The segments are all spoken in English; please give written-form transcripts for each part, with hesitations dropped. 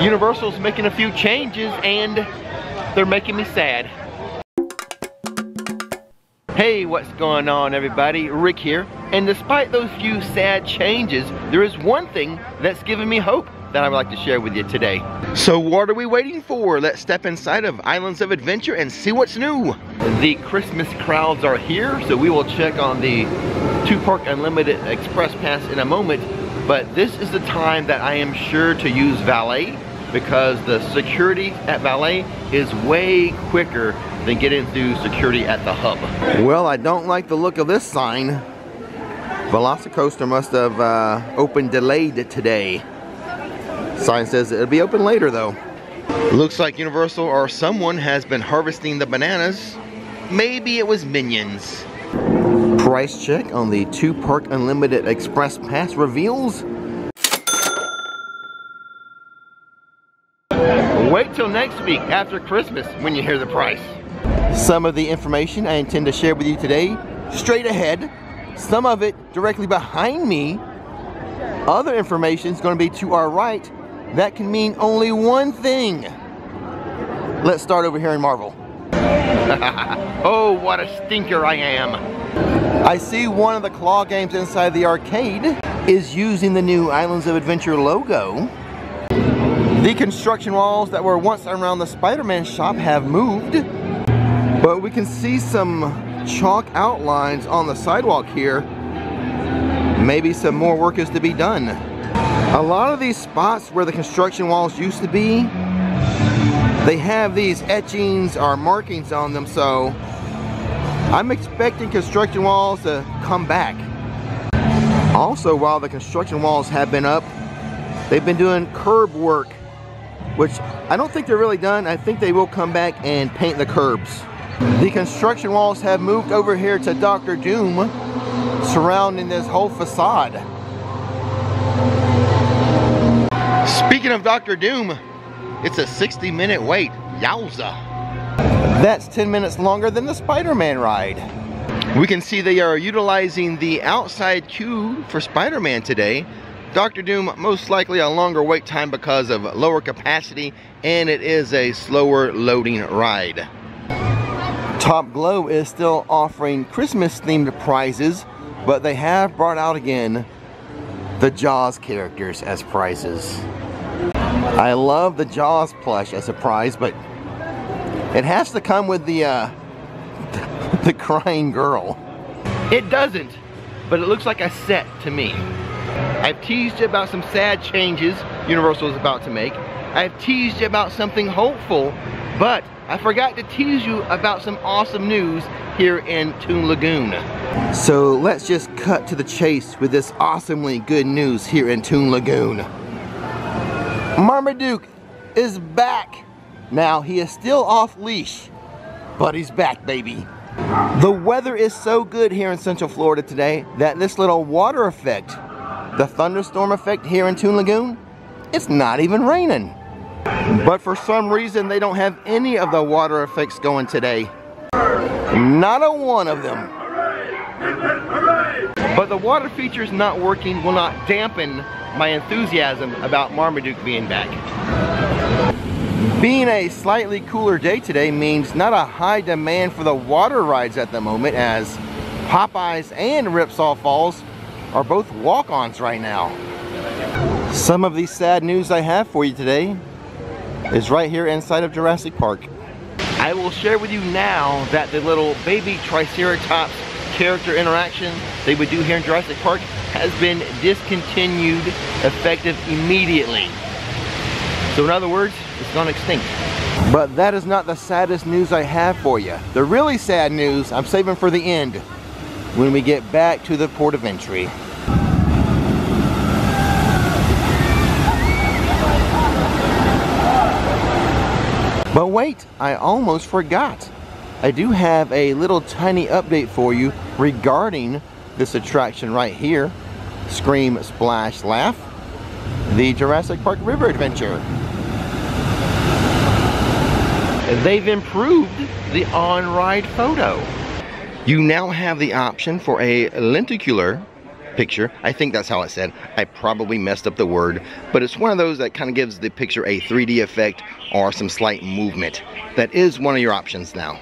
Universal's making a few changes and they're making me sad. Hey, what's going on everybody? Rick here. And despite those few sad changes, there is one thing that's given me hope that I would like to share with you today. So what are we waiting for? Let's step inside of Islands of Adventure and see what's new. The Christmas crowds are here, so we will check on the 2-Park Unlimited Express Pass in a moment, but this is the time that I am sure to use valet because the security at valet is way quicker than getting through security at the hub. Well, I don't like the look of this sign. VelociCoaster must have opened delayed today. Sign says it'll be open later though. Looks like Universal or someone has been harvesting the bananas. Maybe it was Minions. Price check on the 2-Park Unlimited Express Pass reveals. Wait till next week after Christmas when you hear the price. Some of the information I intend to share with you today, straight ahead. Some of it directly behind me. Other information is going to be to our right. That can mean only one thing. Let's start over here in Marvel. Oh, what a stinker I am. I see one of the claw games inside the arcade is using the new Islands of Adventure logo. The construction walls that were once around the Spider-Man shop have moved. But we can see some chalk outlines on the sidewalk here. Maybe some more work is to be done. A lot of these spots where the construction walls used to be, they have these etchings or markings on them, so I'm expecting construction walls to come back. Also, while the construction walls have been up, they've been doing curb work, which I don't think they're really done. I think they will come back and paint the curbs. The construction walls have moved over here to Dr. Doom, surrounding this whole facade. Speaking of Dr. Doom, it's a 60-minute wait. Yowza. That's 10 minutes longer than the Spider-Man ride. We can see they are utilizing the outside queue for Spider-Man today. Dr. Doom, most likely a longer wait time because of lower capacity, and it is a slower loading ride. Top Glow is still offering Christmas-themed prizes, but they have brought out again the Jaws characters as prizes. I love the Jaws plush as a prize, but it has to come with the crying girl. It doesn't, but it looks like a set to me. I've teased you about some sad changes Universal is about to make. I've teased you about something hopeful, but I forgot to tease you about some awesome news here in Toon Lagoon. So let's just cut to the chase with this awesomely good news here in Toon Lagoon. Marmaduke is back. Now he is still off leash, but he's back, baby. The weather is so good here in Central Florida today that this little water effect, the thunderstorm effect here in Toon Lagoon, it's not even raining. But for some reason, they don't have any of the water effects going today. Not a one of them. But the water features not working will not dampen my enthusiasm about Marmaduke being back. Being a slightly cooler day today means not a high demand for the water rides at the moment, as Popeyes and Ripsaw Falls are both walk-ons right now. Some of the sad news I have for you today is right here inside of Jurassic Park. I will share with you now that the little baby Triceratops character interaction they would do here in Jurassic Park has been discontinued, effective immediately. So in other words, it's gone extinct. But that is not the saddest news I have for you. The really sad news I'm saving for the end, when we get back to the Port of Entry. But wait, I almost forgot. I do have a little tiny update for you regarding this attraction right here, Scream Splash Laugh, the Jurassic Park River Adventure. They've improved the on-ride photo. You now have the option for a lenticular picture. I think that's how I said. I probably messed up the word, but it's one of those that kind of gives the picture a 3D effect or some slight movement. That is one of your options now.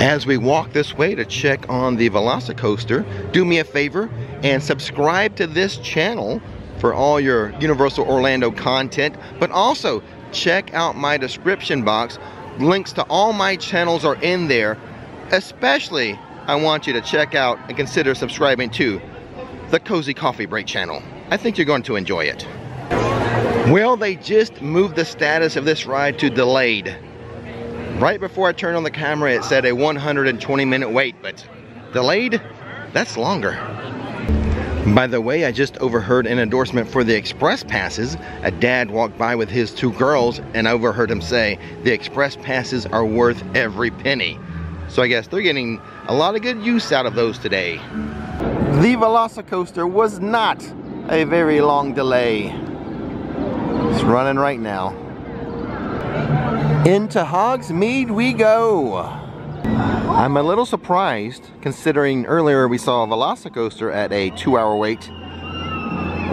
As we walk this way to check on the VelociCoaster, do me a favor and subscribe to this channel for all your Universal Orlando content, but also check out my description box. Links to all my channels are in there. Especially, I want you to check out and consider subscribing to the Cozy Coffee Break channel. I think you're going to enjoy it. Well, they just moved the status of this ride to delayed. Right before I turned on the camera, it said a 120-minute wait, but delayed? That's longer. By the way, I just overheard an endorsement for the express passes. A dad walked by with his two girls and I overheard him say, the express passes are worth every penny. So I guess they're getting a lot of good use out of those today. The VelociCoaster was not a very long delay. It's running right now. Into Hogsmeade we go. I'm a little surprised, considering earlier we saw a VelociCoaster at a 2-hour wait,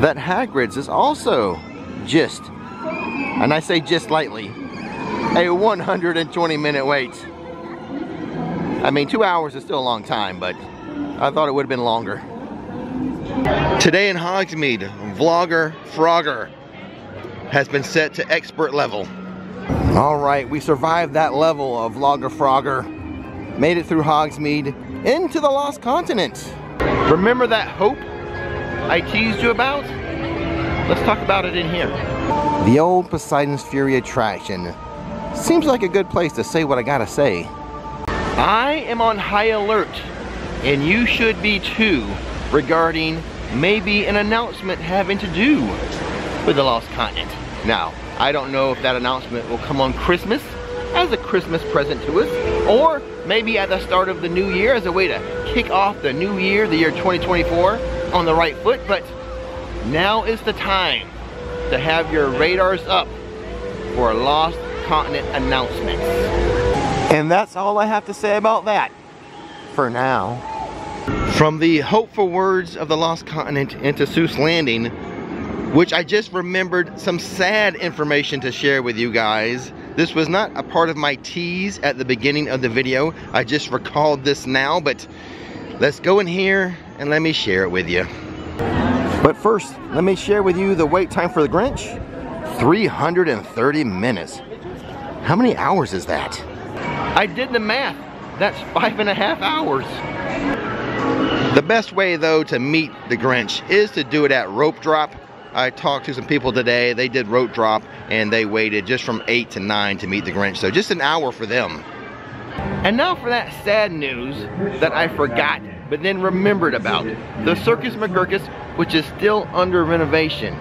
that Hagrid's is also just, and I say just lightly, a 120-minute wait. I mean, 2 hours is still a long time, but I thought it would have been longer. Today in Hogsmeade, Vlogger Frogger has been set to expert level. All right, we survived that level of Vlogger Frogger. Made it through Hogsmeade into the Lost Continent. Remember that hope I teased you about? Let's talk about it in here. The old Poseidon's Fury attraction. Seems like a good place to say what I gotta say. I am on high alert, and you should be too, regarding maybe an announcement having to do with the Lost Continent. Now, I don't know if that announcement will come on Christmas as a Christmas present to us, or maybe at the start of the new year as a way to kick off the new year, the year 2024, on the right foot. But now is the time to have your radars up for a Lost Continent announcement. And that's all I have to say about that, for now. From the hopeful words of the Lost Continent into Seuss Landing, which I just remembered some sad information to share with you guys. This was not a part of my tease at the beginning of the video. I just recalled this now, but let's go in here and let me share it with you. But first, let me share with you the wait time for the Grinch. 330 minutes. How many hours is that? I did the math. That's 5.5 hours. The best way though to meet the Grinch is to do it at rope drop. I talked to some people today, they did rope drop and they waited just from 8 to 9 to meet the Grinch, so just an hour for them. And now for that sad news that I forgot, but then remembered about. The Circus McGurkus, which is still under renovation,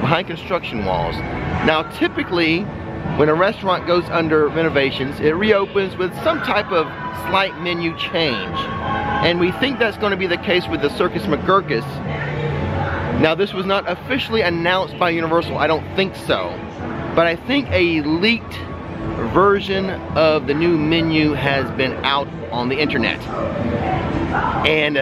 behind construction walls. Now typically, when a restaurant goes under renovations, it reopens with some type of slight menu change. And we think that's going to be the case with the Circus McGurkus. Now this was not officially announced by Universal, I don't think so. But I think a leaked version of the new menu has been out on the internet. And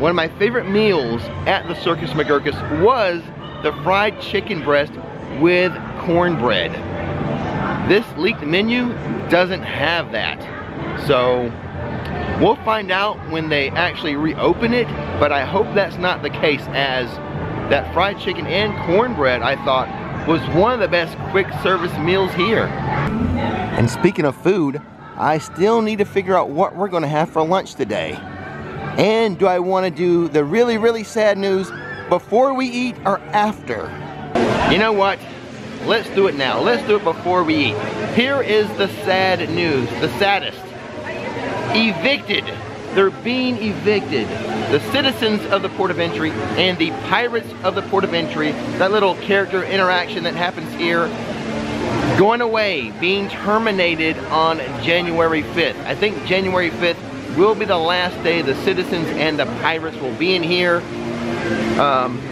one of my favorite meals at the Circus McGurkus was the fried chicken breast with cornbread. This leaked menu doesn't have that. So we'll find out when they actually reopen it, but I hope that's not the case, as that fried chicken and cornbread, I thought, was one of the best quick service meals here. And speaking of food, I still need to figure out what we're gonna have for lunch today. And do I wanna do the really, really sad news before we eat or after? You know what? Let's do it now. Let's do it before we eat. Here is the sad news, the saddest. Evicted. They're being evicted. The citizens of the Port of Entry and the pirates of the Port of Entry, that little character interaction that happens here, going away, being terminated on January 5th. I think January 5th will be the last day the citizens and the pirates will be in here.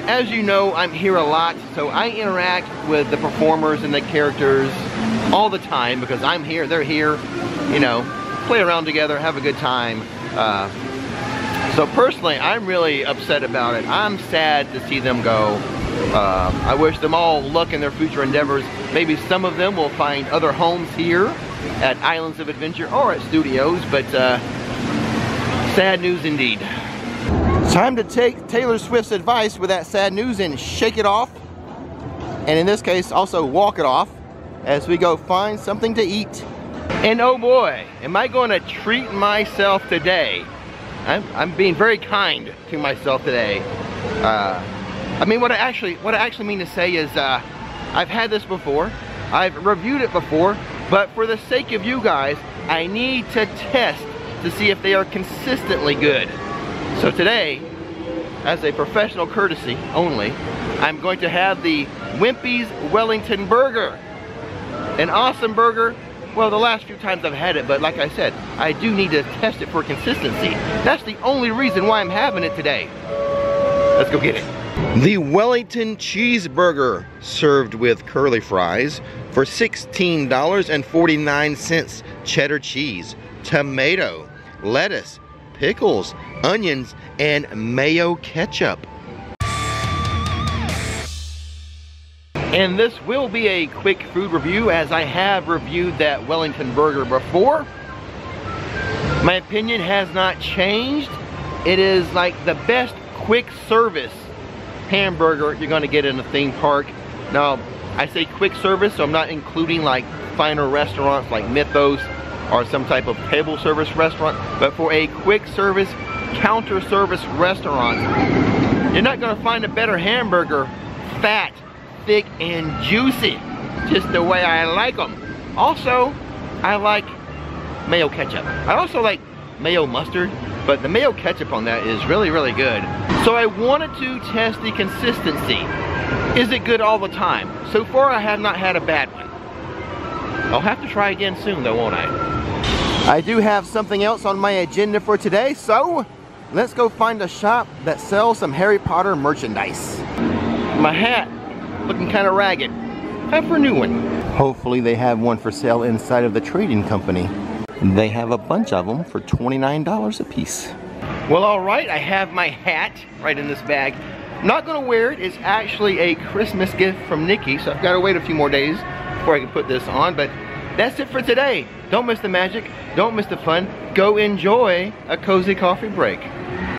As you know, I'm here a lot, so I interact with the performers and the characters all the time because I'm here, they're here, you know, play around together, have a good time. So personally, I'm really upset about it. I'm sad to see them go. I wish them all luck in their future endeavors. Maybe some of them will find other homes here at Islands of Adventure or at studios, but sad news indeed. Time to take Taylor Swift's advice with that sad news and shake it off. And in this case, also walk it off as we go find something to eat. And oh boy, am I going to treat myself today. I'm being very kind to myself today. I mean, what I actually mean to say is I've had this before, I've reviewed it before, but for the sake of you guys, I need to test to see if they are consistently good. So today, as a professional courtesy only, I'm going to have the Wimpy's Wellington Burger. An awesome burger. Well, the last few times I've had it, but like I said, I do need to test it for consistency. That's the only reason why I'm having it today. Let's go get it. The Wellington Cheeseburger, served with curly fries, for $16.49. Cheddar cheese, tomato, lettuce, pickles, onions, and mayo ketchup. And this will be a quick food review, as I have reviewed that Wellington burger before. My opinion has not changed. It is like the best quick service hamburger you're gonna get in a theme park. Now, I say quick service, so I'm not including like finer restaurants like Mythos or some type of table service restaurant, but for a quick service, counter service restaurant, you're not gonna find a better hamburger, fat, thick and juicy, just the way I like them. Also, I like mayo ketchup. I also like mayo mustard, but the mayo ketchup on that is really, really good. So I wanted to test the consistency. Is it good all the time? So far, I have not had a bad one. I'll have to try again soon though, won't I? I do have something else on my agenda for today, so let's go find a shop that sells some Harry Potter merchandise. My hat. Looking kind of ragged. Time for a new one. Hopefully they have one for sale inside of the trading company. They have a bunch of them for $29 a piece. Well, all right, I have my hat right in this bag. I'm not gonna wear it. It's actually a Christmas gift from Nikki, so I've gotta wait a few more days before I can put this on, but that's it for today. Don't miss the magic, don't miss the fun. Go enjoy a cozy coffee break.